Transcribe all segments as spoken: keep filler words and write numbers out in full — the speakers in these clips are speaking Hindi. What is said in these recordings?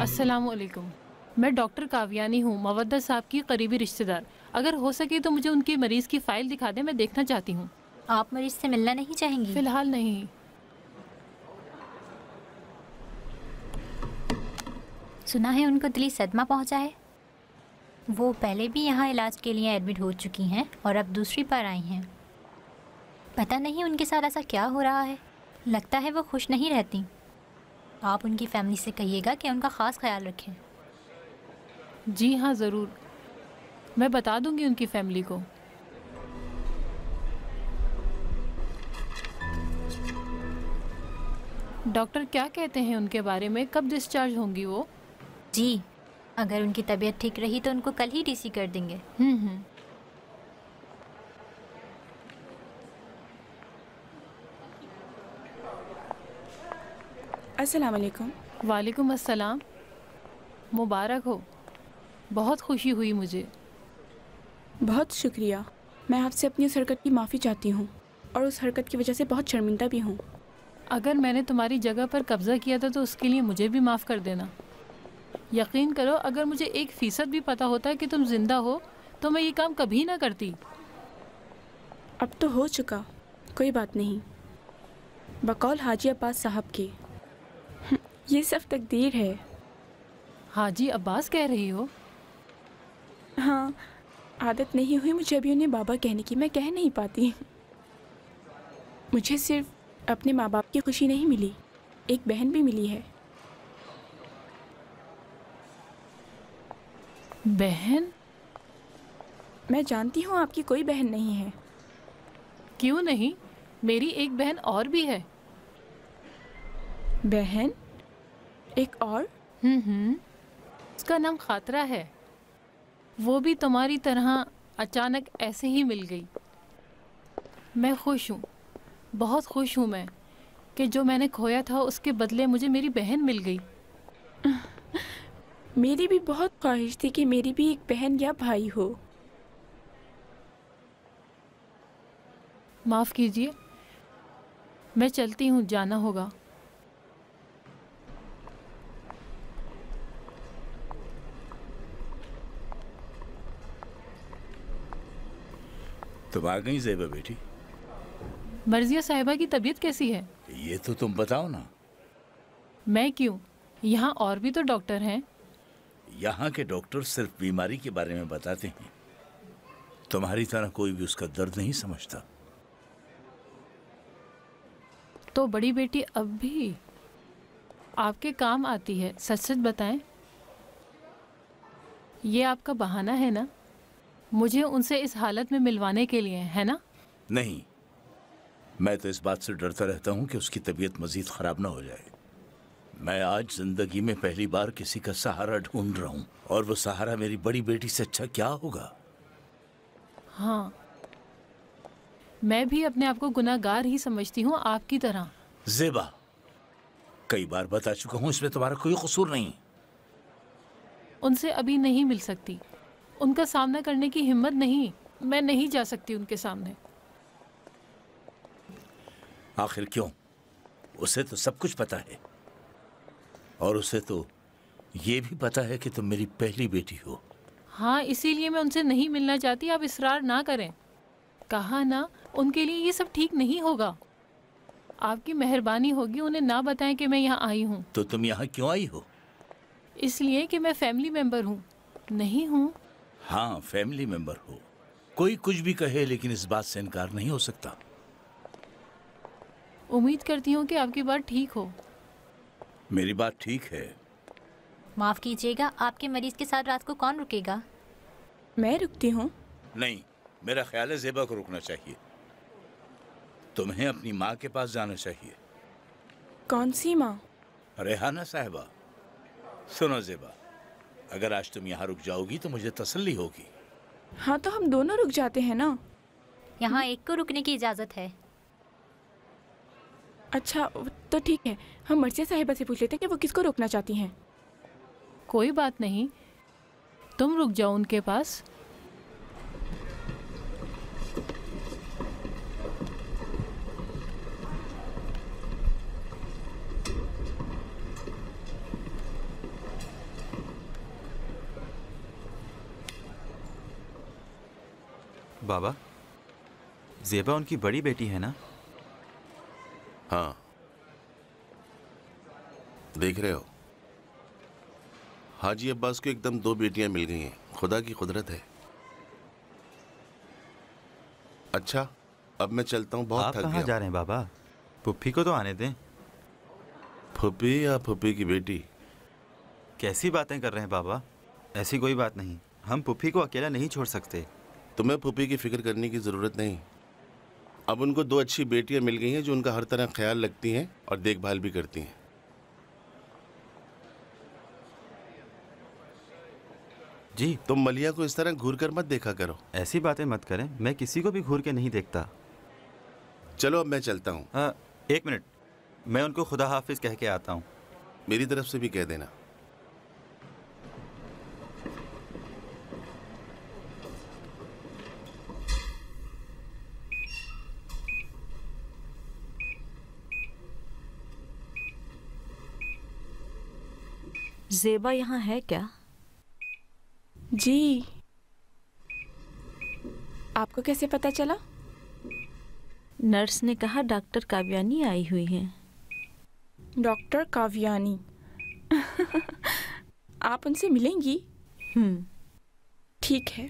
अस्सलामुअलैकुम, मैं डॉक्टर कावियानी हूँ, मवद्दत साहब की करीबी रिश्तेदार। अगर हो सके तो मुझे उनके मरीज़ की फ़ाइल दिखा दें, मैं देखना चाहती हूँ। आप मरीज़ से मिलना नहीं चाहेंगी? फ़िलहाल नहीं। सुना है उनको दिली सदमा पहुँचा है। वो पहले भी यहाँ इलाज के लिए एडमिट हो चुकी हैं और अब दूसरी बार आई हैं। पता नहीं उनके साथ ऐसा क्या हो रहा है, लगता है वो खुश नहीं रहती। आप उनकी फैमिली से कहिएगा कि उनका ख़ास ख्याल रखें। जी हाँ, ज़रूर, मैं बता दूंगी उनकी फैमिली को। डॉक्टर क्या कहते हैं उनके बारे में, कब डिस्चार्ज होंगी वो? जी, अगर उनकी तबीयत ठीक रही तो उनको कल ही डीसी कर देंगे। हम्म हम्म। अस्सलाम वालेकुम। वालेकुम अस्सलाम। मुबारक हो, बहुत खुशी हुई मुझे। बहुत शुक्रिया। मैं आपसे अपनी उस हरकत की माफ़ी चाहती हूँ और उस हरकत की वजह से बहुत शर्मिंदा भी हूँ। अगर मैंने तुम्हारी जगह पर कब्ज़ा किया था तो उसके लिए मुझे भी माफ़ कर देना। यकीन करो, अगर मुझे एक फ़ीसद भी पता होता है कि तुम जिंदा हो तो मैं ये काम कभी ना करती। अब तो हो चुका, कोई बात नहीं। बकौल हाजी अब्बास साहब के, ये सब तकदीर है। हाजी अब्बास कह रही हो? हाँ, आदत नहीं हुई मुझे अभी उन्हें बाबा कहने की, मैं कह नहीं पाती। मुझे सिर्फ अपने माँ बाप की खुशी नहीं मिली, एक बहन भी मिली है। बहन? मैं जानती हूँ आपकी कोई बहन नहीं है। क्यों नहीं? मेरी एक बहन और भी है। बहन? एक और? हम्म हम्म। उसका नाम खातरा है। वो भी तुम्हारी तरह अचानक ऐसे ही मिल गई। मैं खुश हूँ, बहुत खुश हूँ मैं कि जो मैंने खोया था उसके बदले मुझे मेरी बहन मिल गई। मेरी भी बहुत ख्वाहिश थी कि मेरी भी एक बहन या भाई हो। माफ़ कीजिए, मैं चलती हूँ, जाना होगा। तुम आ गई ज़ेबा बेटी? मर्जिया साहिबा की तबीयत कैसी है? ये तो तुम बताओ ना। मैं क्यों, यहाँ और भी तो डॉक्टर हैं। यहाँ के डॉक्टर सिर्फ बीमारी के बारे में बताते हैं, तुम्हारी तरह कोई भी उसका दर्द नहीं समझता। तो बड़ी बेटी अब भी आपके काम आती है, सच सच बताएं। ये आपका बहाना है ना मुझे उनसे इस हालत में मिलवाने के लिए, है ना? नहीं, मैं तो इस बात से डरता रहता हूँ कि उसकी तबीयत मज़ीद ख़राब ना हो जाए। मैं आज ज़िंदगी में पहली बार किसी का सहारा ढूंढ रहा हूँ और वो सहारा मेरी बड़ी बेटी से अच्छा क्या होगा। हाँ, मैं भी अपने आप को गुनाहगार ही समझती हूँ, आपकी तरह। ज़ेबा, कई बार बता चुका हूँ, इसमें तुम्हारा कोई कसूर नहीं। उनसे अभी नहीं मिल सकती, उनका सामना करने की हिम्मत नहीं, मैं नहीं जा सकती उनके सामने। आखिर क्यों? उसे तो सब कुछ पता है और उसे तो ये भी पता है कि तुम मेरी पहली बेटी हो। हाँ, इसीलिए मैं उनसे नहीं मिलना चाहती। आप इसरार ना करें, कहा ना उनके लिए ये सब ठीक नहीं होगा। आपकी मेहरबानी होगी उन्हें ना बताएं कि मैं यहाँ आई हूँ। तो तुम यहाँ क्यों आई हो? इसलिए कि मैं फैमिली मेम्बर हूँ। नहीं हूँ? हाँ, फैमिली मेंबर हो। कोई कुछ भी कहे लेकिन इस बात से इनकार नहीं हो सकता। उम्मीद करती हूँ कि आपकी बात ठीक हो। मेरी बात ठीक है। माफ़ कीजिएगा, आपके मरीज के साथ रात को कौन रुकेगा? मैं रुकती हूँ। नहीं, मेरा ख्याल है ज़ेबा को रुकना चाहिए। तुम्हें अपनी माँ के पास जाना चाहिए। कौन सी माँ? रेहाना साहिबा। सुनो ज़ेबा, अगर आज तुम यहाँ रुक जाओगी तो मुझे तसल्ली होगी। हाँ, तो हम दोनों रुक जाते हैं ना। यहाँ एक को रुकने की इजाज़त है। अच्छा, तो ठीक है, हम मर्ज़िया साहिबा से पूछ लेते हैं कि वो किसको रोकना चाहती हैं। कोई बात नहीं, तुम रुक जाओ उनके पास। बाबा, ज़ेबा उनकी बड़ी बेटी है ना? हाँ, देख रहे हो, हाजी अब्बास को एकदम दो बेटियां मिल गई हैं। खुदा की कुदरत है। अच्छा, अब मैं चलता हूँ, बहुत थक गया। आप कहाँ जा रहे हैं बाबा? पुप्पी को तो आने दें। पुप्पी या पुप्पी की बेटी? कैसी बातें कर रहे हैं बाबा, ऐसी कोई बात नहीं। हम पुप्पी को अकेला नहीं छोड़ सकते। तुम्हें पुप्पी की फ़िक्र करने की ज़रूरत नहीं। अब उनको दो अच्छी बेटियां मिल गई हैं जो उनका हर तरह ख्याल रखती हैं और देखभाल भी करती हैं। जी, तुम मलिहा को इस तरह घूर कर मत देखा करो। ऐसी बातें मत करें, मैं किसी को भी घूर के नहीं देखता। चलो अब मैं चलता हूँ। एक मिनट, मैं उनको खुदा हाफिज़ कह के आता हूँ। मेरी तरफ से भी कह देना। ज़ेबा यहाँ है क्या? जी। आपको कैसे पता चला? नर्स ने कहा डॉक्टर काव्यानी आई हुई हैं। डॉक्टर काव्यानी? आप उनसे मिलेंगी? हम्म, ठीक है।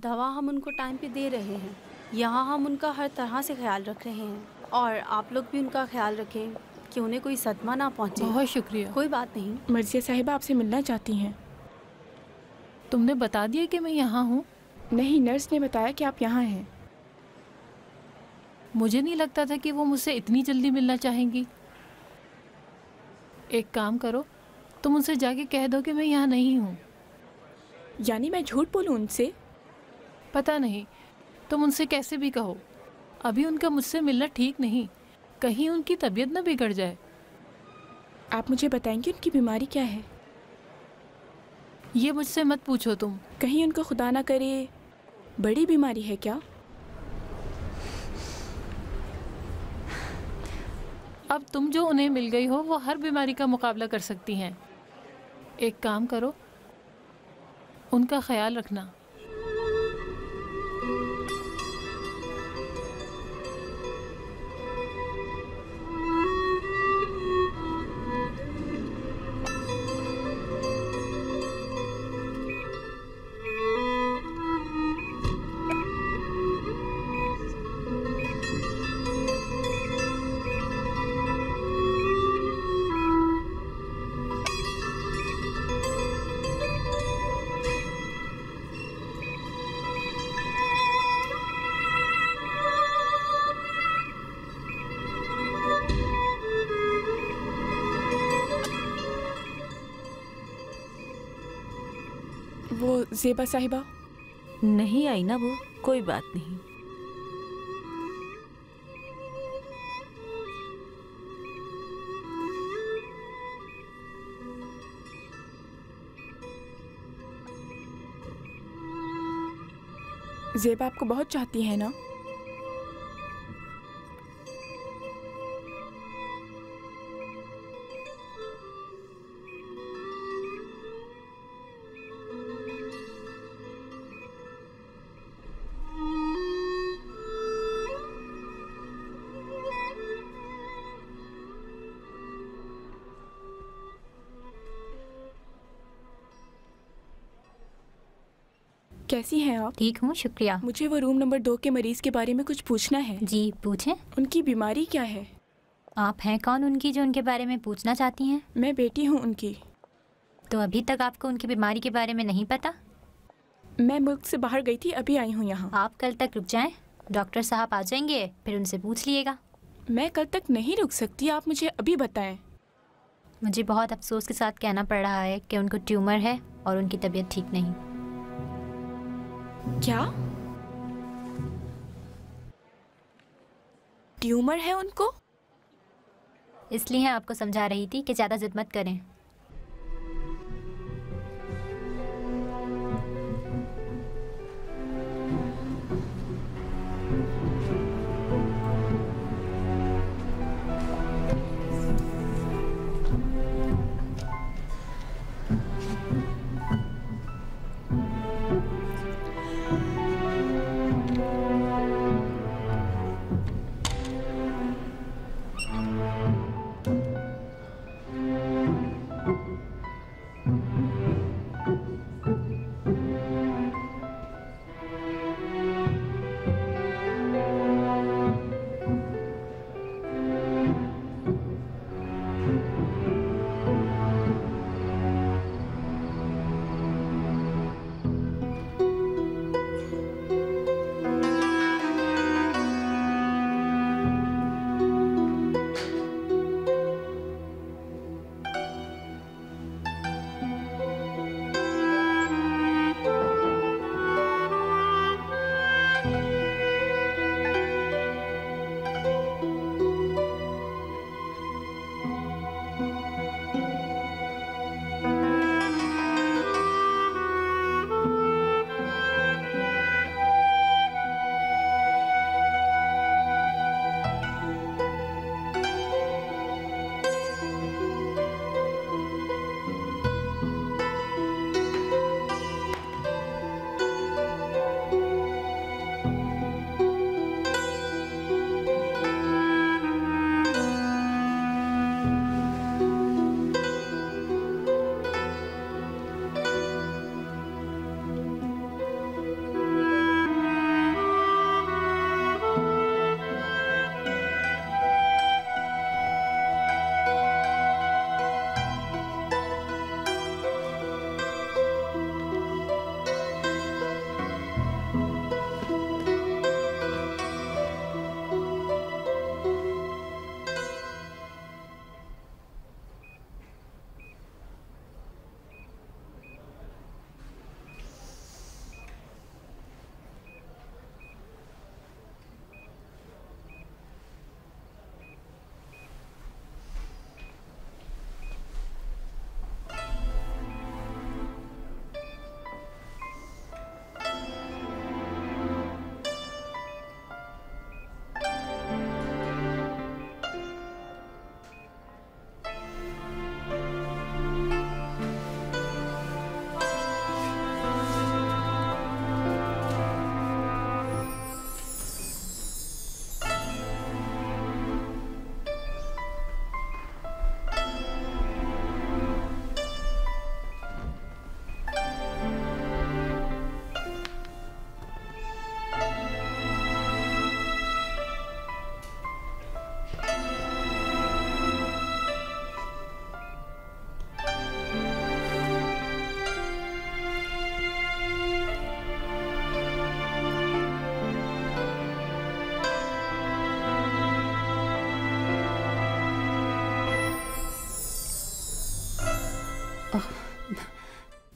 दवा हम उनको टाइम पे दे रहे हैं। यहाँ हम उनका हर तरह से ख्याल रख रहे हैं और आप लोग भी उनका ख्याल रखें कि उन्हें कोई सदमा ना पहुँचे। बहुत शुक्रिया। कोई बात नहीं। मर्ज़िया साहिबा आपसे मिलना चाहती हैं। तुमने बता दिया कि मैं यहाँ हूँ? नहीं, नर्स ने बताया कि आप यहाँ हैं। मुझे नहीं लगता था कि वो मुझसे इतनी जल्दी मिलना चाहेंगी। एक काम करो, तुम उनसे जाके कह दो कि मैं यहाँ नहीं हूँ। यानी मैं झूठ बोलूँ उनसे? पता नहीं, तुम उनसे कैसे भी कहो। अभी उनका मुझसे मिलना ठीक नहीं, कहीं उनकी तबीयत ना बिगड़ जाए। आप मुझे बताएंगे उनकी बीमारी क्या है? ये मुझसे मत पूछो तुम। कहीं उनको खुदा ना करे बड़ी बीमारी है क्या? अब तुम जो उन्हें मिल गई हो वो हर बीमारी का मुकाबला कर सकती हैं। एक काम करो, उनका ख्याल रखना। ज़ेबा साहिबा नहीं आई ना? वो कोई बात नहीं। ज़ेबा आपको बहुत चाहती है ना? कैसी हैं आप? ठीक हूँ, शुक्रिया। मुझे वो रूम नंबर दो के मरीज के बारे में कुछ पूछना है। जी पूछें। उनकी बीमारी क्या है? आप हैं कौन उनकी जो उनके बारे में पूछना चाहती हैं? मैं बेटी हूँ उनकी। तो अभी तक आपको उनकी बीमारी के बारे में नहीं पता? मैं मुल्क से बाहर गई थी, अभी आई हूँ यहाँ। आप कल तक रुक जाएं, डॉक्टर साहब आ जाएंगे, फिर उनसे पूछ लिएगा। मैं कल तक नहीं रुक सकती, आप मुझे अभी बताएं। मुझे बहुत अफसोस के साथ कहना पड़ रहा है कि उनको ट्यूमर है और उनकी तबीयत ठीक नहीं। क्या ट्यूमर है उनको? इसलिए आपको समझा रही थी कि ज्यादा जिद मत करें।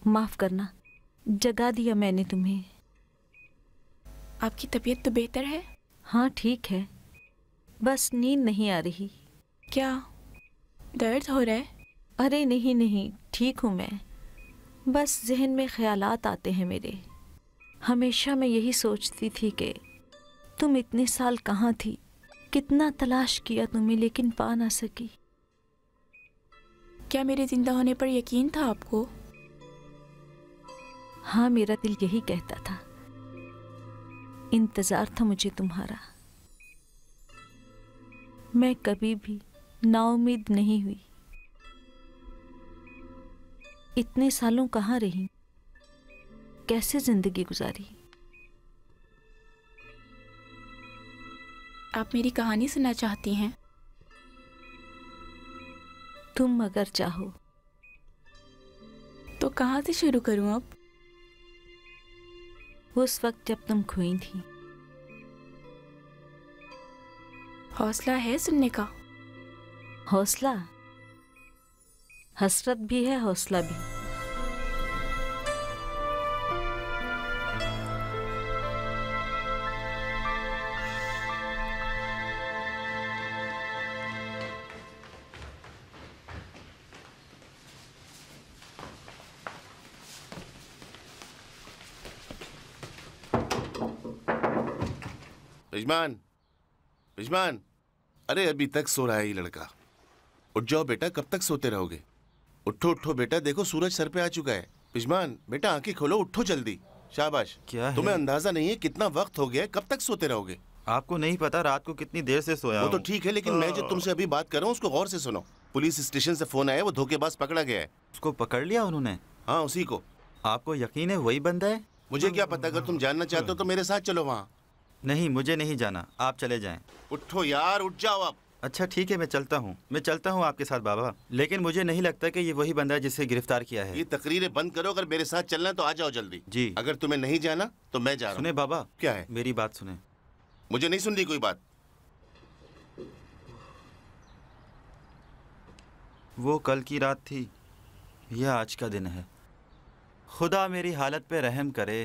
माफ़ करना, जगा दिया मैंने तुम्हें। आपकी तबीयत तो बेहतर है? हाँ ठीक है, बस नींद नहीं आ रही। क्या दर्द हो रहा है? अरे नहीं नहीं, ठीक हूँ मैं, बस जहन में ख्यालात आते हैं मेरे। हमेशा मैं यही सोचती थी कि तुम इतने साल कहाँ थी, कितना तलाश किया तुम्हें, लेकिन पा ना सकी। क्या मेरे ज़िंदा होने पर यकीन था आपको? हाँ, मेरा दिल यही कहता था, इंतज़ार था मुझे तुम्हारा। मैं कभी भी नाउमीद नहीं हुई। इतने सालों कहाँ रही, कैसे ज़िंदगी गुजारी। आप मेरी कहानी सुनना चाहती हैं? तुम अगर चाहो तो। कहाँ से शुरू करूँ अब? उस वक्त जब तुम खोई थी। हौसला है सुनने का? हौसला, हसरत भी है, हौसला भी। पेजमान, पेजमान, अरे अभी तक सो रहा है ये लड़का। उठ जाओ बेटा, कब तक सोते रहोगे? उठो उठो बेटा, देखो सूरज सर पे आ चुका है। पेजमान बेटा, आंखें खोलो, उठो जल्दी। शाबाश, क्या तुम्हें अंदाजा नहीं है कितना वक्त हो गया, कब तक सोते रहोगे? आपको नहीं पता रात को कितनी देर से सोया हूं। वो तो ठीक है, लेकिन मैं जो तुमसे अभी बात कर रहा हूँ उसको गौर से सुनो। पुलिस स्टेशन से फोन आया, वो धोखेबाज पकड़ा गया है। उसको पकड़ लिया उन्होंने? हाँ उसी को। आपको यकीन है वही बंदा है? मुझे क्या पता, अगर तुम जानना चाहते हो तो मेरे साथ चलो वहाँ। नहीं मुझे नहीं जाना, आप चले जाएं। उठो यार, उठ जाओ आप। अच्छा ठीक है, मैं चलता हूँ, मैं चलता हूँ आपके साथ बाबा, लेकिन मुझे नहीं लगता कि ये वही बंदा है जिसे गिरफ्तार किया है। ये तकरीरें बंद करो, अगर मेरे साथ चलना है तो आ जाओ जल्दी। जी। अगर तुम्हें नहीं जाना तो मैं जा रहा हूँ। सुने बाबा। क्या है? मेरी बात सुने। मुझे नहीं सुन रही कोई बात। वो कल की रात थी, यह आज का दिन है। खुदा मेरी हालत पे रहम करे।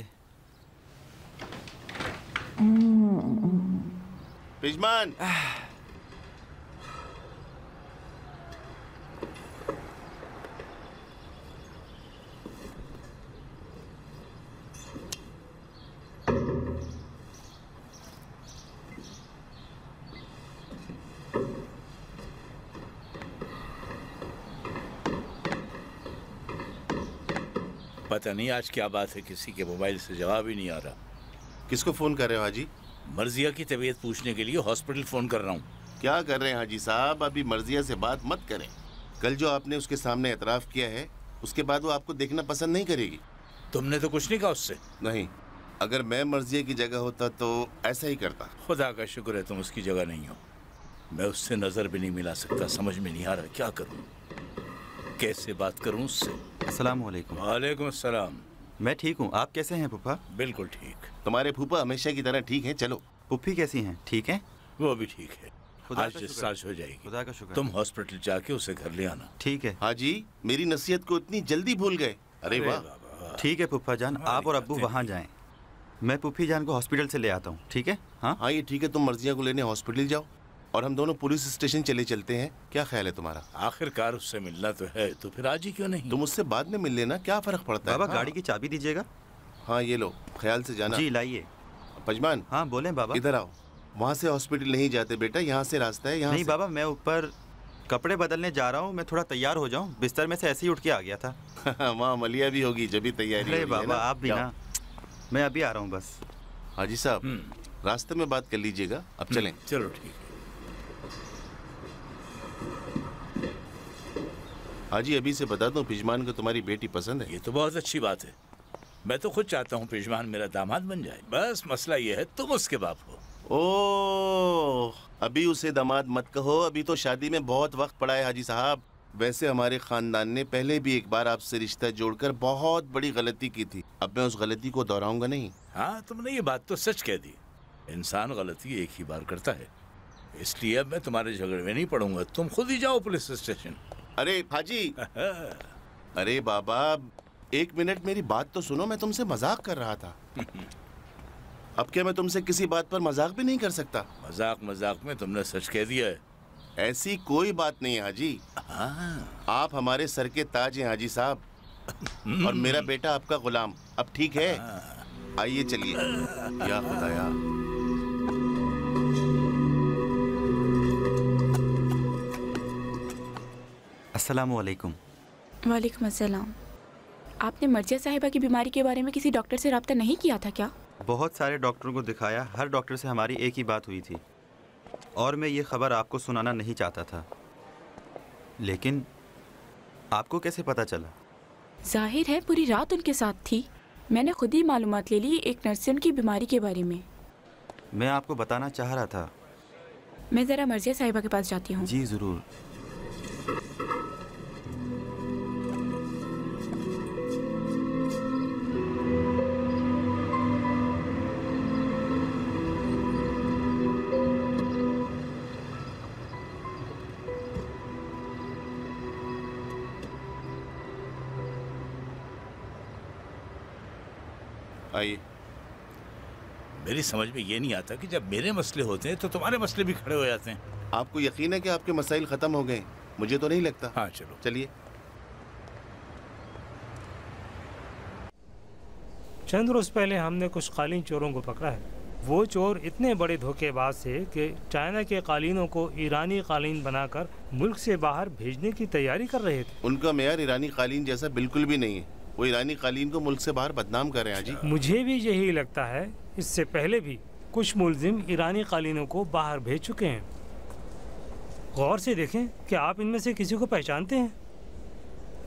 पेजमान, पता नहीं आज क्या बात है, किसी के मोबाइल से जवाब ही नहीं आ रहा। किसको फ़ोन कर रहे हो हाजी? मर्जिया की तबीयत पूछने के लिए हॉस्पिटल फ़ोन कर रहा हूँ। क्या कर रहे हैं हाजी साहब, अभी मर्जिया से बात मत करें। कल जो आपने उसके सामने एतराफ़ किया है, उसके बाद वो आपको देखना पसंद नहीं करेगी। तुमने तो कुछ नहीं कहा उससे? नहीं, अगर मैं मर्जिया की जगह होता तो ऐसा ही करता। खुदा का शुक्र है तुम उसकी जगह नहीं हो। मैं उससे नज़र भी नहीं मिला सकता, समझ में नहीं आ रहा क्या करूँ, कैसे बात करूँ उससे। अस्सलाम वालेकुम। वालेकुम अस्सलाम। मैं ठीक हूँ, आप कैसे हैं फूफा? बिल्कुल ठीक। तुम्हारे फूफा हमेशा की तरह ठीक हैं। चलो। फूफी कैसी हैं, ठीक हैं? वो भी ठीक है, आज डिस्चार्ज हो जाएगी। खुदा का शुक्र। तुम हॉस्पिटल जाके उसे घर ले आना। ठीक है। हाजी मेरी नसीहत को इतनी जल्दी भूल गए? अरे वाह। ठीक है फूफा जान, आप और अब्बू वहाँ जाएं, मैं फूफी जान को हॉस्पिटल से ले आता हूँ। ठीक है? हाँ हाँ ये ठीक है, तुम मर्जिया को लेने हॉस्पिटल जाओ और हम दोनों पुलिस स्टेशन चले चलते हैं। क्या ख्याल है तुम्हारा? आखिरकार उससे मिलना तो है, तो फिर आज ही क्यों नहीं? तुम उससे बाद में मिल लेना, क्या फर्क पड़ता है। बाबा गाड़ी की चाबी दीजिएगा। हाँ ये लो, ख्याल से जाना। जी लाइए। पेजमान। हाँ बोलें बाबा। इधर आओ, वहाँ से हॉस्पिटल नहीं जाते बेटा, यहाँ से रास्ता है। यहाँ नहीं बाबा, मैं ऊपर कपड़े बदलने जा रहा हूँ, मैं थोड़ा तैयार हो जाऊँ, बिस्तर में से ऐसे ही उठ के आ गया था। वहाँ मलिया भी होगी जब भी तैयारी। अरे बाबा आप भी ना, मैं अभी आ रहा हूँ बस। हाजी साहब रास्ते में बात कर लीजिएगा, अब चलें। चलो ठीक है। हाजी अभी से बता दूं, पेजमान को तुम्हारी बेटी पसंद है। ये तो बहुत अच्छी बात है, मैं तो खुद चाहता हूँ पेजमान मेरा दामाद बन जाए। बस मसला ये है तुम उसके बाप हो। ओह, अभी उसे दामाद मत कहो, अभी तो शादी में बहुत वक्त पड़ा है हाजी साहब। वैसे हमारे ख़ानदान ने पहले भी एक बार आपसे रिश्ता जोड़कर बहुत बड़ी गलती की थी, अब मैं उस गलती को दोहराऊंगा नहीं। हाँ तुमने ये बात तो सच कह दी, इंसान गलती एक ही बार करता है, इसलिए अब मैं तुम्हारे झगड़े में नहीं पड़ूंगा, तुम खुद ही जाओ पुलिस स्टेशन। अरे हाजी अरे बाबा एक मिनट मेरी बात तो सुनो, मैं तुमसे मजाक कर रहा था। अब क्या मैं तुमसे किसी बात पर मजाक भी नहीं कर सकता? मजाक मजाक में तुमने सच कह दिया है। ऐसी कोई बात नहीं है हाजी, आप हमारे सर के ताज हैं हाजी साहब, और मेरा बेटा आपका गुलाम। अब ठीक है, आइए चलिए। या खुदाया, अस्सलाम वालेकुम। वालेकुम अस्सलाम। आपने मर्जिया साहिबा की बीमारी के बारे में किसी डॉक्टर से राब्ता नहीं किया था क्या? बहुत सारे डॉक्टरों को दिखाया, हर डॉक्टर से हमारी एक ही बात हुई थी, और मैं ये खबर आपको सुनाना नहीं चाहता था। लेकिन आपको कैसे पता चला? जाहिर है पूरी रात उनके साथ थी, मैंने खुद ही मालूमात ले ली एक नर्स से उनकी बीमारी के बारे में। मैं आपको बताना चाह रहा था। मैं ज़रा मर्जिया साहिबा के पास जाती हूँ। जी ज़रूर। आइए। मेरी समझ में ये नहीं आता कि जब मेरे मसले होते हैं तो तुम्हारे मसले भी खड़े हो जाते हैं। आपको यकीन है कि आपके मसाइल ख़त्म हो गए? मुझे तो नहीं लगता। हाँ चलो चलिए। चंद रोज पहले हमने कुछ कालीन चोरों को पकड़ा है। वो चोर इतने बड़े धोखेबाज थे कि चाइना के कालीनों को ईरानी कालीन बनाकर मुल्क से बाहर भेजने की तैयारी कर रहे थे। उनका मेयार ईरानी कालीन जैसा बिल्कुल भी नहीं है। वो ईरानी कालीन को मुल्क से बाहर बदनाम कर रहे हैं जी। मुझे भी यही लगता है। इससे पहले भी कुछ मुलजिम ईरानी कालीनों को बाहर भेज चुके हैं। गौर से देखें कि आप इनमें से किसी को पहचानते हैं?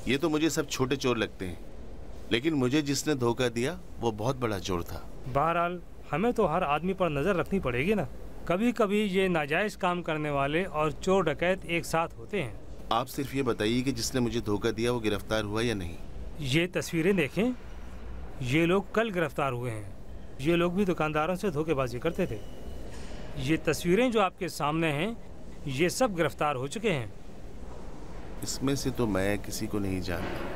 ये तो मुझे सब छोटे चोर लगते हैं, लेकिन मुझे जिसने धोखा दिया वो बहुत बड़ा चोर था। बहरहाल हमें तो हर आदमी पर नज़र रखनी पड़ेगी ना। कभी कभी ये नाजायज़ काम करने वाले और चोर डकैत एक साथ होते हैं। आप सिर्फ ये बताइए कि जिसने मुझे धोखा दिया वो गिरफ्तार हुआ या नहीं? ये तस्वीरें देखें, ये लोग कल गिरफ्तार हुए हैं। ये लोग भी दुकानदारों से धोखेबाजी करते थे। ये तस्वीरें जो आपके सामने हैं, ये सब गिरफ्तार हो चुके हैं। इसमें से तो मैं किसी को नहीं जानता,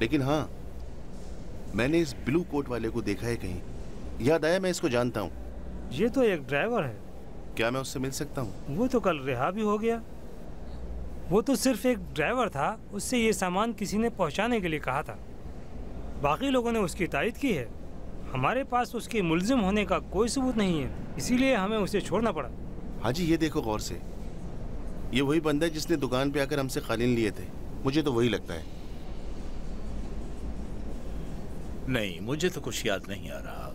लेकिन हाँ मैंने इस ब्लू कोट वाले को देखा है कहीं। याद आया, मैं इसको जानता हूँ। ये तो एक ड्राइवर है। क्या मैं उससे मिल सकता हूँ? वो तो कल रिहा भी हो गया। वो तो सिर्फ एक ड्राइवर था, उससे ये सामान किसी ने पहुंचाने के लिए कहा था। बाकी लोगों ने उसकी तारीफ की है। हमारे पास उसके मुलजिम होने का कोई सबूत नहीं है, इसीलिए हमें उसे छोड़ना पड़ा। हाजी ये देखो गौर से, ये वही बंदा है जिसने दुकान पे आकर हमसे कालीन लिए थे। मुझे तो वही लगता है। नहीं, मुझे तो कुछ याद नहीं आ रहा,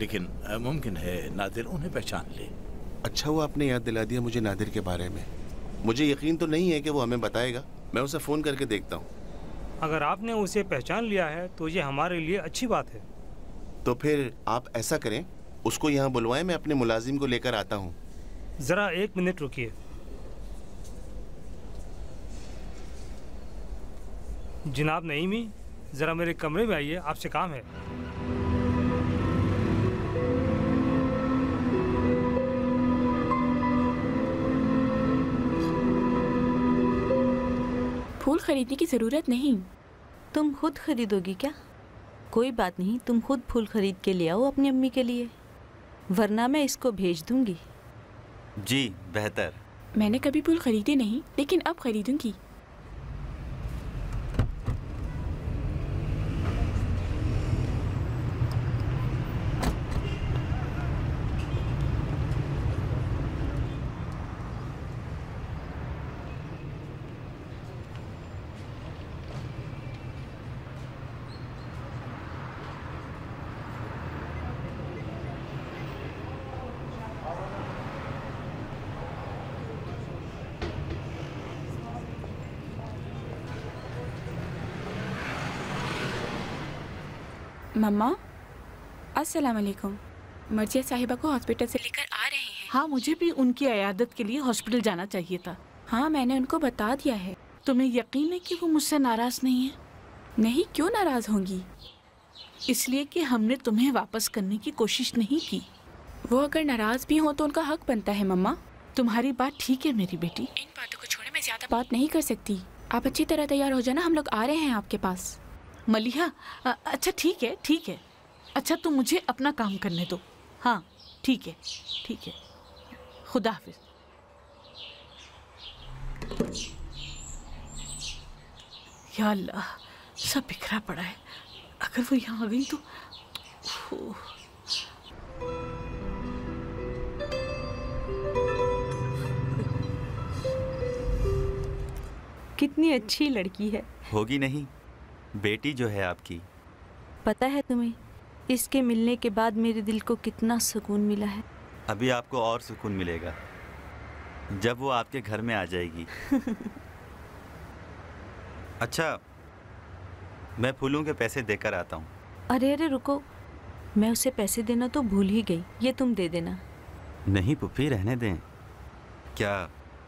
लेकिन मुमकिन है नादिर उन्हें पहचान ले। अच्छा हुआ आपने याद दिला दिया मुझे नादिर के बारे में। मुझे यकीन तो नहीं है कि वो हमें बताएगा। मैं उसे फ़ोन करके देखता हूँ। अगर आपने उसे पहचान लिया है तो ये हमारे लिए अच्छी बात है। तो फिर आप ऐसा करें, उसको यहाँ बुलवाएं, मैं अपने मुलाजिम को लेकर आता हूँ। ज़रा एक मिनट रुकिए। जनाब नईमी, ज़रा मेरे कमरे में आइए, आपसे काम है। फूल खरीदने की ज़रूरत नहीं। तुम खुद खरीदोगी क्या? कोई बात नहीं, तुम खुद फूल खरीद के ले आओ अपनी अम्मी के लिए, वरना मैं इसको भेज दूंगी। जी बेहतर। मैंने कभी फूल खरीदे नहीं, लेकिन अब खरीदूंगी। मम्मा अस्सलाम वालेकुम। मर्जिया साहिबा को हॉस्पिटल से लेकर आ रहे हैं। हाँ, मुझे भी उनकी अयादत के लिए हॉस्पिटल जाना चाहिए था। हाँ मैंने उनको बता दिया है। तुम्हें यकीन है कि वो मुझसे नाराज़ नहीं है? नहीं, क्यों नाराज़ होंगी? इसलिए कि हमने तुम्हें वापस करने की कोशिश नहीं की। वो अगर नाराज़ भी हों तो उनका हक बनता है। मम्मा तुम्हारी बात ठीक है मेरी बेटी। इन बातों को छोड़े, मैं ज़्यादा बात नहीं कर सकती। आप अच्छी तरह तैयार हो जाना, हम लोग आ रहे हैं आपके पास। मलिहा, अच्छा ठीक है ठीक है, अच्छा तुम मुझे अपना काम करने दो। हाँ ठीक है ठीक है, खुदा हाफिज़। या अल्लाह, सब बिखरा पड़ा है, अगर वो यहाँ आ गई तो। कितनी अच्छी लड़की है। होगी नहीं, बेटी जो है आपकी। पता है तुम्हें, इसके मिलने के बाद मेरे दिल को कितना सुकून मिला है। अभी आपको और सुकून मिलेगा जब वो आपके घर में आ जाएगी। अच्छा, मैं फूलों के पैसे देकर आता हूँ। अरे अरे रुको, मैं उसे पैसे देना तो भूल ही गई, ये तुम दे देना। नहीं पुप्पी, रहने दें। क्या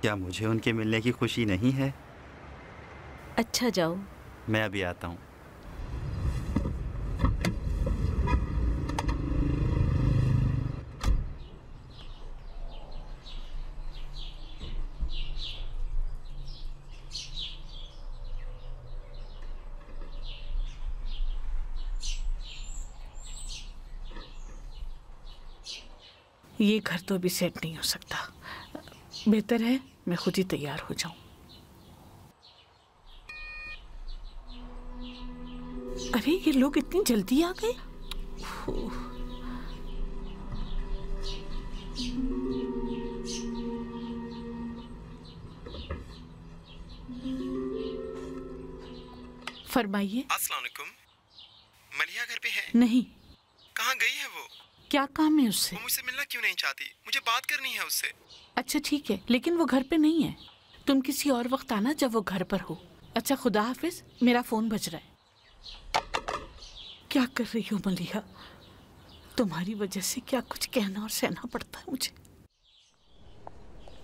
क्या मुझे उनके मिलने की खुशी नहीं है? अच्छा जाओ, मैं अभी आता हूँ। ये घर तो अभी सेट नहीं हो सकता, बेहतर है मैं खुद ही तैयार हो जाऊं। अरे ये लोग इतनी जल्दी आ गए। फरमाइए। अस्सलाम वालेकुम। मलिहा घर पे है? नहीं। कहाँ गई है वो? क्या काम है उससे? वो मुझसे मिलना क्यों नहीं चाहती? मुझे बात करनी है उससे। अच्छा ठीक है, लेकिन वो घर पे नहीं है, तुम किसी और वक्त आना जब वो घर पर हो। अच्छा खुदा हाफिज, मेरा फ़ोन बज रहा है। क्या कर रही हो मलिहा, तुम्हारी वजह से क्या कुछ कहना और सहना पड़ता है मुझे।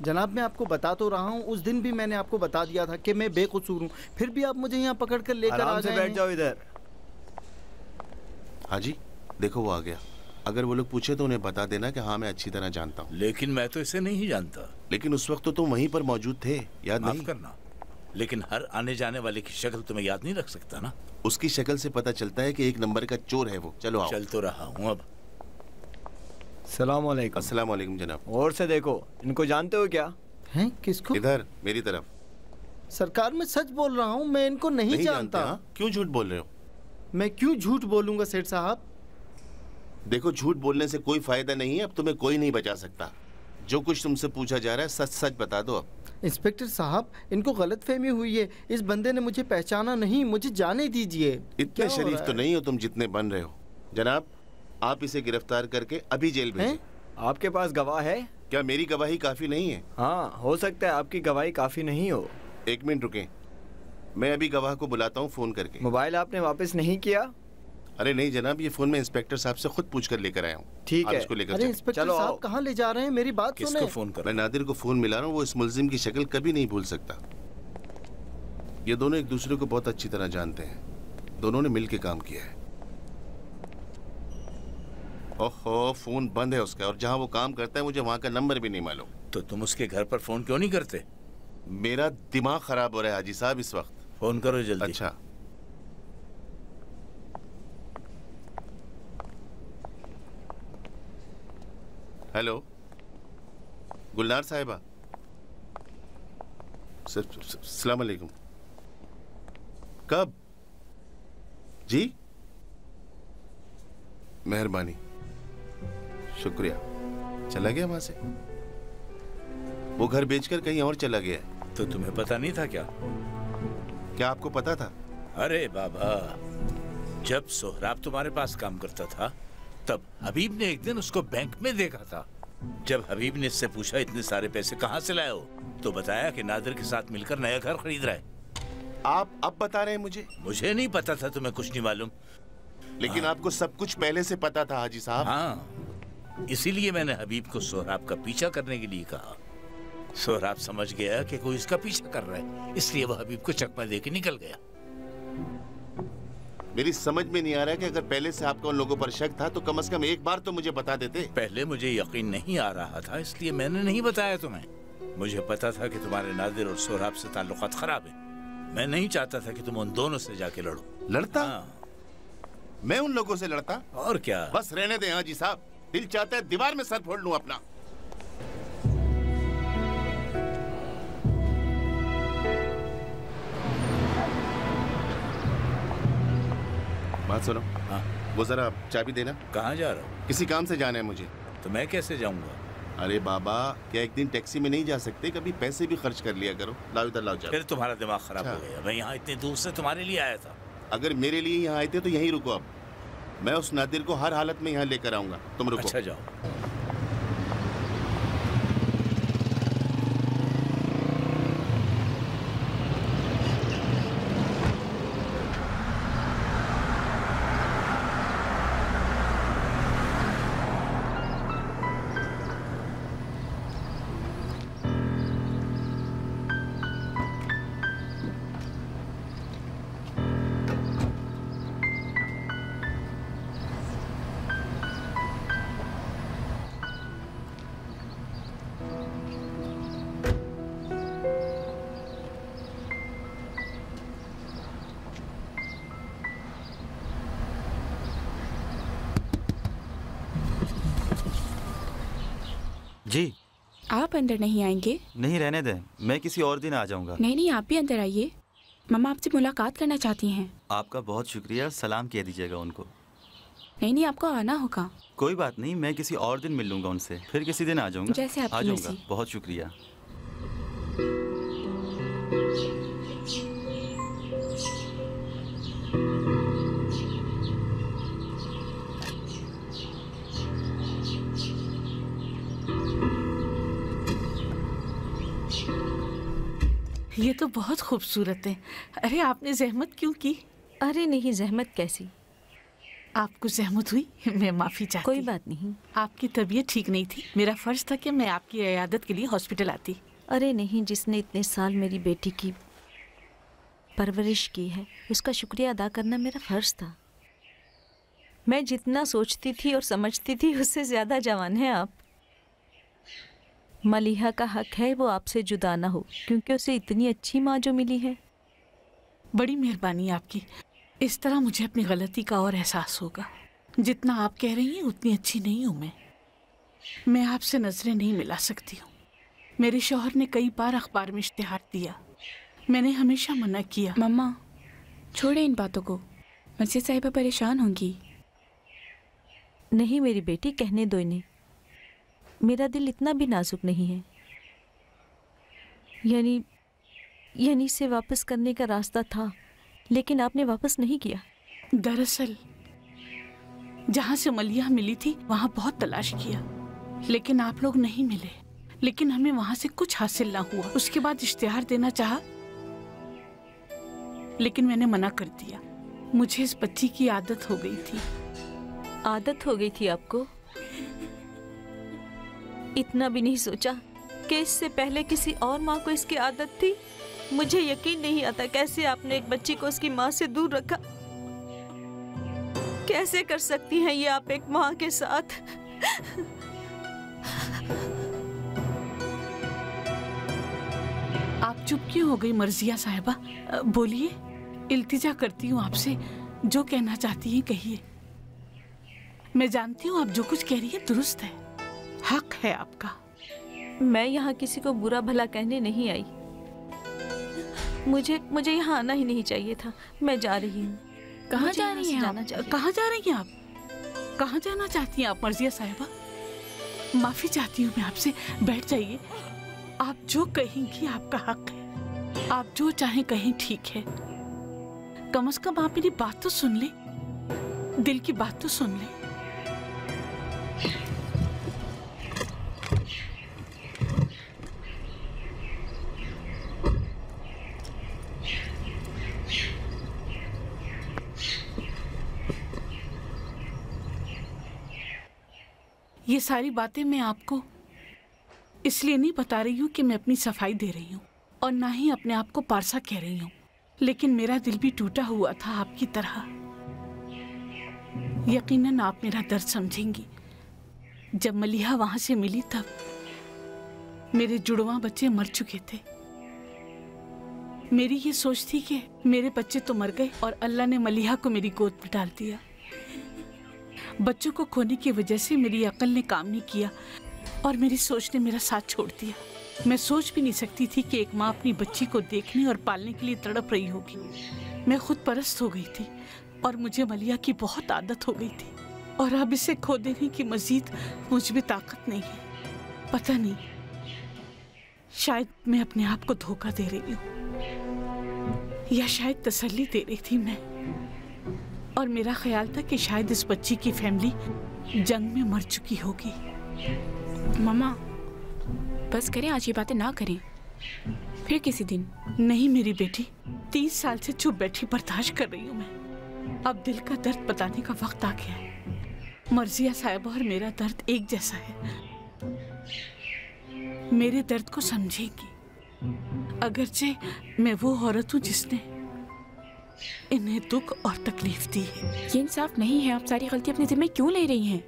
जनाब मैं आपको बता तो रहा हूँ, उस दिन भी मैंने आपको बता दिया था कि मैं बेकसूर हूँ, फिर भी आप मुझे यहाँ पकड़ कर लेकर आ गए। बैठ जाओ इधर। हाँ जी देखो, वो आ गया। अगर वो लोग पूछे तो उन्हें बता देना कि हाँ मैं अच्छी तरह जानता हूँ। लेकिन मैं तो इसे नहीं जानता। लेकिन उस वक्त तो तुम वहीं पर मौजूद थे, याद नहीं करना। लेकिन हर आने जाने वाले की शक्ल तुम्हें याद नहीं रख सकता ना। उसकी शक्ल से पता चलता है कि एक नंबर का चोर है वो। चलो आओ। चल तो रहा हूँ अब। सलाम वालेकुम। अस्सलाम वालेकुम जनाब। और से देखो, इनको जानते हो क्या? हैं किसको? इधर मेरी तरफ। सरकार मैं सच बोल रहा हूँ, मैं इनको नहीं जानता। क्यों झूठ बोल रहे हो? मैं क्यों झूठ बोलूँगा सेठ साहब? देखो झूठ बोलने से कोई फायदा नहीं है, अब तुम्हें कोई नहीं बचा सकता। जो कुछ तुमसे पूछा जा रहा है सच सच बता दो। अब इंस्पेक्टर साहब इनको गलतफहमी हुई है, इस बंदे ने मुझे पहचाना नहीं, मुझे जाने दीजिए। इतने शरीफ तो नहीं हो तुम जितने बन रहे हो। जनाब आप इसे गिरफ्तार करके अभी जेल भेजें। आपके पास गवाह है क्या? मेरी गवाही काफी नहीं है। हाँ हो सकता है आपकी गवाही काफी नहीं हो। एक मिनट रुके, मैं अभी गवाह को बुलाता हूँ फोन करके। मोबाइल आपने वापस नहीं किया? अरे नहीं जनाब, ये फोन मैं इंस्पेक्टर साहब से खुद पूछ कर लेकर आया हूँ। ठीक है, इसको लेकर। अरे इंस्पेक्टर साहब कहाँ ले जा रहे हैं, मेरी बात सुने। किसको फोन कर? मैं नादिर को फोन मिला रहा हूँ, वो इस मुलजिम की शक्ल कभी नहीं भूल सकता। ये दोनों एक दूसरे को बहुत अच्छी तरह जानते हैं, दोनों ने मिल के काम किया है। ओहो फोन बंद है उसका, और जहाँ वो काम करता है मुझे वहाँ का नंबर भी नहीं मालूम। तो तुम उसके घर पर फोन क्यों नहीं करते? मेरा दिमाग खराब हो रहा है हाजी साहब इस वक्त। फोन करो जल्दी। अच्छा हेलो गुलनार साहिबा। अस्सलाम वालेकुम। कब? जी मेहरबानी, शुक्रिया। चला गया वहाँ से, वो घर बेचकर कहीं और चला गया है। तो तुम्हें पता नहीं था क्या? क्या आपको पता था? अरे बाबा, जब सोहराब तुम्हारे पास काम करता था तब हबीब ने एक दिन उसको बैंक में देखा था। जब हबीब ने इससे पूछा इतने सारे पैसे कहाँ से लाए हो, तो बताया कि नादिर के साथ मिलकर नया घर खरीद रहा है। आप अब बता रहे हैं मुझे? मुझे नहीं पता था तुम्हें कुछ नहीं मालूम। लेकिन आपको सब कुछ पहले से पता था हाजी साहब। हाँ, इसीलिए मैंने हबीब को सोहराब का पीछा करने के लिए कहा। सोहराब समझ गया कि कोई इसका पीछा कर रहा है, इसलिए वह हबीब को चकमा दे के निकल गया। मेरी समझ में नहीं आ रहा है कि अगर पहले से आपका उन लोगों पर शक था तो कम से कम एक बार तो मुझे बता देते। पहले मुझे यकीन नहीं आ रहा था, इसलिए मैंने नहीं बताया तुम्हें। मुझे पता था कि तुम्हारे नादिर और सोहराब से ताल्लुकात खराब हैं, मैं नहीं चाहता था कि तुम उन दोनों से जाके लड़ो। लड़ता? हाँ। मैं उन लोगों से लड़ता? और क्या? बस रहने दें हाजी साहब, दिल चाहता है दीवार में सर फोड़ लूं अपना। बात सुनो। हाँ। वो जरा चाबी देना। कहाँ जा रहा हूँ? किसी काम से जाना है मुझे। तो मैं कैसे जाऊँगा? अरे बाबा, क्या एक दिन टैक्सी में नहीं जा सकते? कभी पैसे भी खर्च कर लिया करो। लाओ इधर लाओ। फिर तुम्हारा दिमाग खराब हो गया। मैं यहाँ इतने दूर से तुम्हारे लिए आया था। अगर मेरे लिए यहाँ आए थे तो यहीं रुको। अब मैं उस नादिर को हर हालत में यहाँ लेकर आऊँगा। तुम रुको। अच्छा जाओ। जी आप अंदर नहीं आएंगे? नहीं, रहने दें, मैं किसी और दिन आ जाऊंगा। नहीं नहीं, आप भी अंदर आइए। मम्मा आपसे मुलाकात करना चाहती हैं। आपका बहुत शुक्रिया, सलाम कह दीजिएगा उनको। नहीं नहीं, आपको आना होगा। कोई बात नहीं, मैं किसी और दिन मिल लूंगा उनसे, फिर किसी दिन आ जाऊंगा। जैसे आप आ जाऊंगा। बहुत शुक्रिया। ये तो बहुत खूबसूरत है। अरे आपने जहमत क्यों की? अरे नहीं, जहमत कैसी? आपको जहमत हुई, मैं माफ़ी चाहती। कोई बात नहीं। आपकी तबीयत ठीक नहीं थी, मेरा फ़र्ज़ था कि मैं आपकी इयादत के लिए हॉस्पिटल आती। अरे नहीं, जिसने इतने साल मेरी बेटी की परवरिश की है, उसका शुक्रिया अदा करना मेरा फ़र्ज़ था। मैं जितना सोचती थी और समझती थी, उससे ज़्यादा जवान है आप। मलिहा का हक है वो आपसे जुदा ना हो, क्योंकि उसे इतनी अच्छी माँ जो मिली है। बड़ी मेहरबानी आपकी। इस तरह मुझे अपनी गलती का और एहसास होगा। जितना आप कह रही हैं उतनी अच्छी नहीं हूँ मैं। मैं आपसे नज़रें नहीं मिला सकती हूँ। मेरे शौहर ने कई बार अखबार में इश्तिहार दिया, मैंने हमेशा मना किया। मम्मा छोड़े इन बातों को, मर्ज़िया साहिबा परेशान होंगी। नहीं मेरी बेटी, कहने दो इन्हें। मेरा दिल इतना भी नाजुक नहीं है। यानी यानी इसे वापस करने का रास्ता था, लेकिन आपने वापस नहीं किया। दरअसल जहाँ से मलिहा मिली थी वहाँ बहुत तलाश किया, लेकिन आप लोग नहीं मिले। लेकिन हमें वहाँ से कुछ हासिल ना हुआ। उसके बाद इश्तिहार देना चाहा, लेकिन मैंने मना कर दिया। मुझे इस बच्ची की आदत हो गई थी। आदत हो गई थी आपको? इतना भी नहीं सोचा कि इससे पहले किसी और माँ को इसकी आदत थी? मुझे यकीन नहीं आता कैसे आपने एक बच्ची को उसकी माँ से दूर रखा। कैसे कर सकती हैं ये आप एक माँ के साथ? आप चुप क्यों हो गई मर्जिया साहिबा? बोलिए, इल्तिजा करती हूँ आपसे, जो कहना चाहती हैं कहिए। मैं जानती हूँ आप जो कुछ कह रही हैं दुरुस्त है, हक है आपका। मैं यहाँ किसी को बुरा भला कहने नहीं आई। मुझे मुझे यहाँ आना ही नहीं चाहिए था। मैं जा रही हूँ। कहाँ जा रही हैं आप? कहाँ जा रही हैं आप? कहाँ जाना चाहती हैं आप मर्जिया साहिबा? माफ़ी चाहती हूँ मैं आपसे। बैठ जाइए। आप जो कहेंगी आपका हक है, आप जो चाहें कहें, ठीक है। कम अज़ कम आप मेरी बात तो सुन लें, दिल की बात तो सुन लें। ये सारी बातें मैं आपको इसलिए नहीं बता रही हूँ कि मैं अपनी सफाई दे रही हूँ, और ना ही अपने आप को पारसा कह रही हूँ। लेकिन मेरा दिल भी टूटा हुआ था आपकी तरह। यकीनन आप मेरा दर्द समझेंगी। जब मलिहा वहाँ से मिली तब मेरे जुड़वा बच्चे मर चुके थे। मेरी ये सोच थी कि मेरे बच्चे तो मर गए और अल्लाह ने मलिहा को मेरी गोद में डाल दिया। बच्चों को खोने की वजह से मेरी अकल ने काम नहीं किया और मेरी सोच ने मेरा साथ छोड़ दिया। मैं सोच भी नहीं सकती थी कि एक माँ अपनी बच्ची को देखने और पालने के लिए तड़प रही होगी। मैं खुद परस्त हो गई थी और मुझे मलिहा की बहुत आदत हो गई थी और अब इसे खो देने की मजीद मुझ में ताकत नहीं है। पता नहीं, शायद मैं अपने आप को धोखा दे रही हूँ या शायद तसल्ली दे रही थी मैं, और मेरा ख्याल था कि शायद इस बच्ची की फैमिली जंग में मर चुकी होगी। मामा, बस करें, आज ये बातें ना करें, फिर किसी दिन। नहीं मेरी बेटी, तीस साल से चुप बैठी बर्दाश्त कर रही हूँ मैं। अब दिल का दर्द बताने का वक्त आ गया है। मर्जिया साहिबा और मेरा दर्द एक जैसा है। मेरे दर्द को समझेगी, अगरचे मैं वो औरत हूँ जिसने इन्हें दुख और तकलीफ दी है। ये इंसाफ नहीं है। आप सारी गलती अपने जिम्मे क्यों ले रही हैं?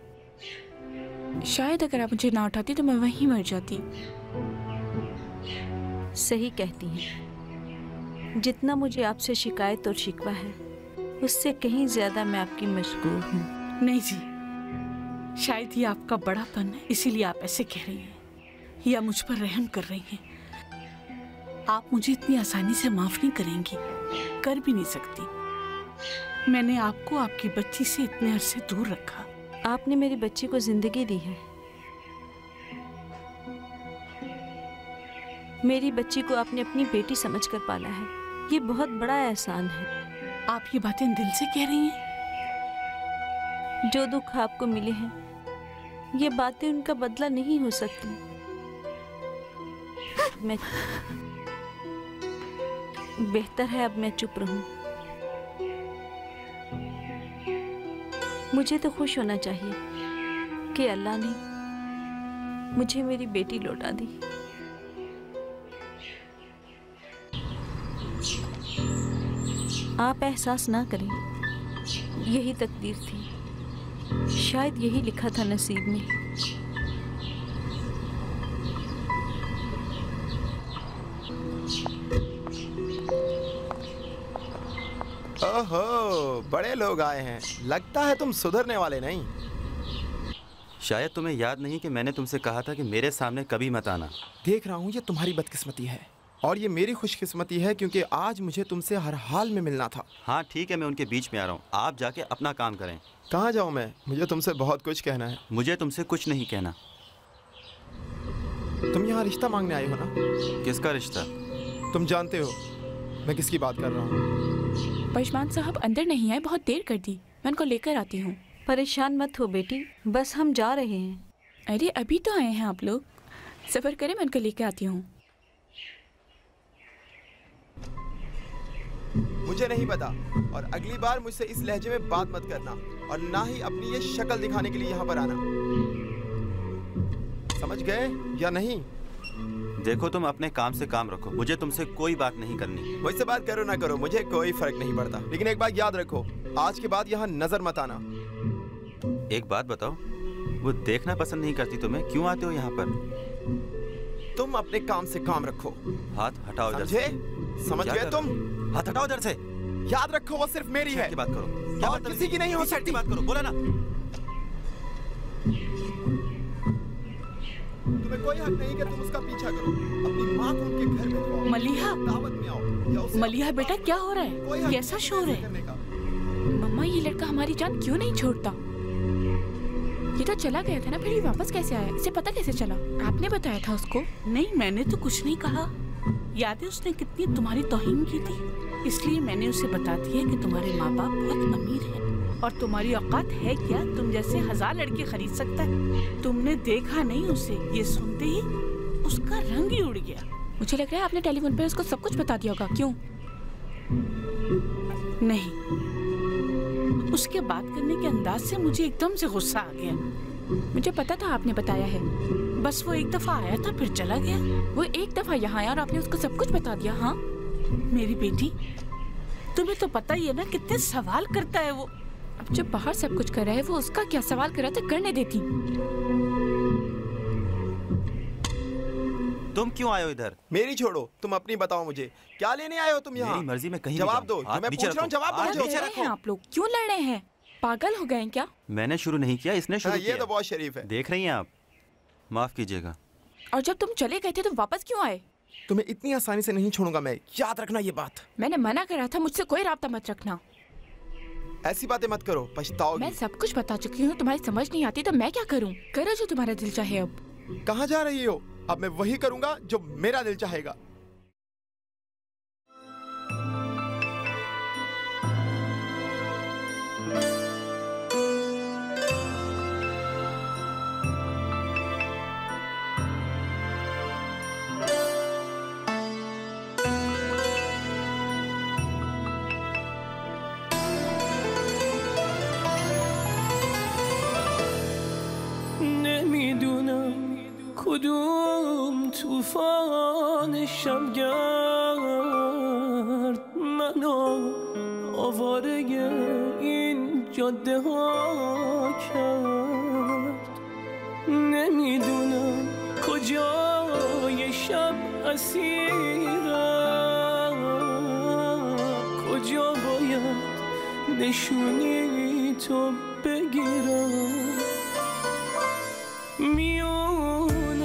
शायद अगर आप मुझे ना उठाती तो मैं वहीं मर जाती। सही कहती हैं। जितना मुझे आपसे शिकायत और शिकवा है, उससे कहीं ज्यादा मैं आपकी मशगूल हूँ। नहीं जी, शायद ये आपका बड़ापन है, इसीलिए आप ऐसे कह रही हैं या मुझ पर रहम कर रही हैं। आप मुझे इतनी आसानी से माफ नहीं करेंगी, कर भी नहीं सकती। मैंने आपको आपकी बच्ची से इतने अरसे दूर रखा। आपने मेरी बच्ची को जिंदगी दी है। मेरी बच्ची को आपने अपनी बेटी समझकर पाला है। ये बहुत बड़ा एहसान है। आप ये बातें दिल से कह रही हैं? जो दुख आपको मिले हैं, ये बातें उनका बदला नहीं हो सकती। मैं बेहतर है अब मैं चुप रहूं। मुझे तो खुश होना चाहिए कि अल्लाह ने मुझे मेरी बेटी लौटा दी। आप एहसास ना करें, यही तकदीर थी, शायद यही लिखा था नसीब में। ओहो, बड़े लोग आए हैं। लगता है तुम सुधरने वाले नहीं। शायद तुम्हें याद नहीं कि मैंने तुमसे कहा था कि मेरे सामने कभी मत आना। देख रहा हूँ ये तुम्हारी बदकिस्मती है और ये मेरी खुशकिस्मती है, क्योंकि आज मुझे तुमसे हर हाल में मिलना था। हाँ ठीक है, मैं उनके बीच में आ रहा हूँ, आप जाके अपना काम करें। कहाँ जाऊँ मैं? मुझे तुमसे बहुत कुछ कहना है। मुझे तुमसे कुछ नहीं कहना। तुम यहाँ रिश्ता मांगने आए हो ना? किसका रिश्ता? तुम जानते हो मैं किसकी बात कर रहा हूँ। पेशमान साहब अंदर नहीं आए, बहुत देर कर दी, मैं उनको लेकर आती हूँ। परेशान मत हो बेटी, बस हम जा रहे हैं। अरे अभी तो आए हैं आप लोग, सफ़र करें, मैं उनको लेकर आती हूँ। मुझे नहीं पता, और अगली बार मुझसे इस लहजे में बात मत करना और ना ही अपनी ये शक्ल दिखाने के लिए यहाँ पर आना। समझ गए या नहीं? देखो तुम अपने काम से काम रखो, मुझे तुमसे कोई बात नहीं करनी। मुझसे बात करो ना करो, मुझे कोई फर्क नहीं पड़ता, लेकिन एक बात याद रखो, आज के बाद यहाँ नजर मत आना। एक बात बताओ, वो देखना पसंद नहीं करती तुम्हें, क्यों आते हो यहाँ पर? तुम अपने काम से काम रखो। हाथ हटाओ इधर से। समझ गए तुम? हाथ हटाओ इधर से। याद रखो वो सिर्फ मेरी है। बात करो, क्या बात किसी की नहीं हो सकती। बात करो, बोला ना। तुम्हें कोई हक नहीं कि तुम उसका पीछा करो। अपनी माँ को उनके घर में। मलिहा, दावत में आओ। मलिहा बेटा, क्या हो रहा है? कैसा शोर है? मम्मा, ये लड़का हमारी जान क्यों नहीं छोड़ता? ये तो चला गया था ना, फिर ये वापस कैसे आया? इसे पता कैसे चला? आपने बताया था उसको? नहीं, मैंने तो कुछ नहीं कहा। याद है उसने कितनी तुम्हारी तौहीन की थी, इसलिए मैंने उसे बता दिया कि तुम्हारे माँ बाप बहुत अमीर हैं और तुम्हारी औकात है क्या, तुम जैसे हजार लड़के खरीद सकता है। तुमने देखा नहीं उसे? ये सुनते ही उसका रंग ही उड़ गया। मुझे लग रहा है आपने टेलीफोन पे उसको सब कुछ बता दिया होगा। क्यों? नहीं, उसके बात करने के अंदाज से मुझे एकदम से गुस्सा आ गया। मुझे पता था आपने बताया है, बस वो एक दफा आया था फिर चला गया। वो एक दफा यहाँ आया और आपने उसको सब कुछ बता दिया। हाँ मेरी बेटी, तुम्हें तो पता ही है ना कितने सवाल करता है वो। अब जब बाहर सब कुछ कर रहा है, वो उसका क्या? सवाल कर रहा था, करने देती। तुम क्यों आए हो इधर? मेरी छोड़ो, तुम अपनी बताओ मुझे क्या लेने आए हो तुम यहाँ? मेरी मर्जी में कहीं जवाब दो, मैं पूछ रहा हूँ जवाब दो। मुझे रखो। आप लोग क्यों लड़ रहे हैं? पागल हो गए क्या? मैंने शुरू नहीं किया, इसने शुरू किया। ये तो बहुत शरीफ है। देख रही हैं आप, माफ कीजिएगा। और जब तुम चले गए थे तुम वापस क्यों आए? तुम्हें इतनी आसानी से नहीं छोड़ूंगा मैं, याद रखना ये बात। मैंने मना करा था, मुझसे कोई राब्ता मत रखना। ऐसी बातें मत करो, पछताओगी। मैं सब कुछ बता चुकी हूँ, तुम्हारी समझ नहीं आती तो मैं क्या करूँ? करो जो तुम्हारा दिल चाहे। अब कहाँ जा रही हो? अब मैं वही करूँगा जो मेरा दिल चाहेगा। کدوم توفان شبگرد منو آواره این جاده ها کرد. نمیدونم کجای شب اسیرم، کجا باید نشونی تو بگیرم. میون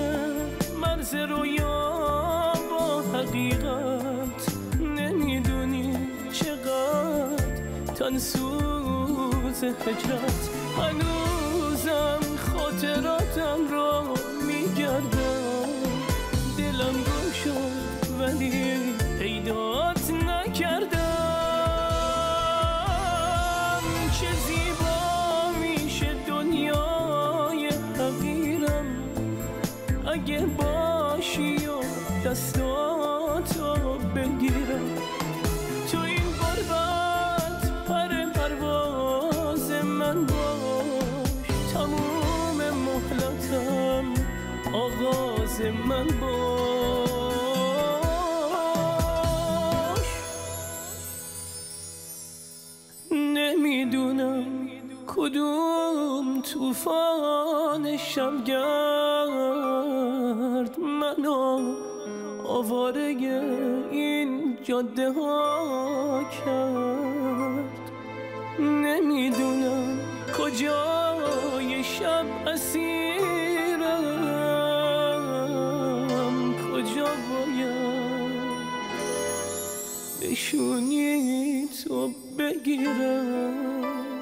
مرز رویا با حقیقت، نمیدونی چقدر تنسوز حجرت هنوزم خاطراتم را میگردم. دلم گم شد ولی پیدات نکردم. چه زیبا میشه دنیای حقیرم اگه باشی و دستاتو بگیرم. تو این غربت پر پرواز من باش، تموم مهلتم آغاز من باش. نمیدونم کدوم توفان شبگرد منو آواره این جاده ها کرد. نمیدونم کجای شب اسیرم، کجا باید نشونی تو بگیرم.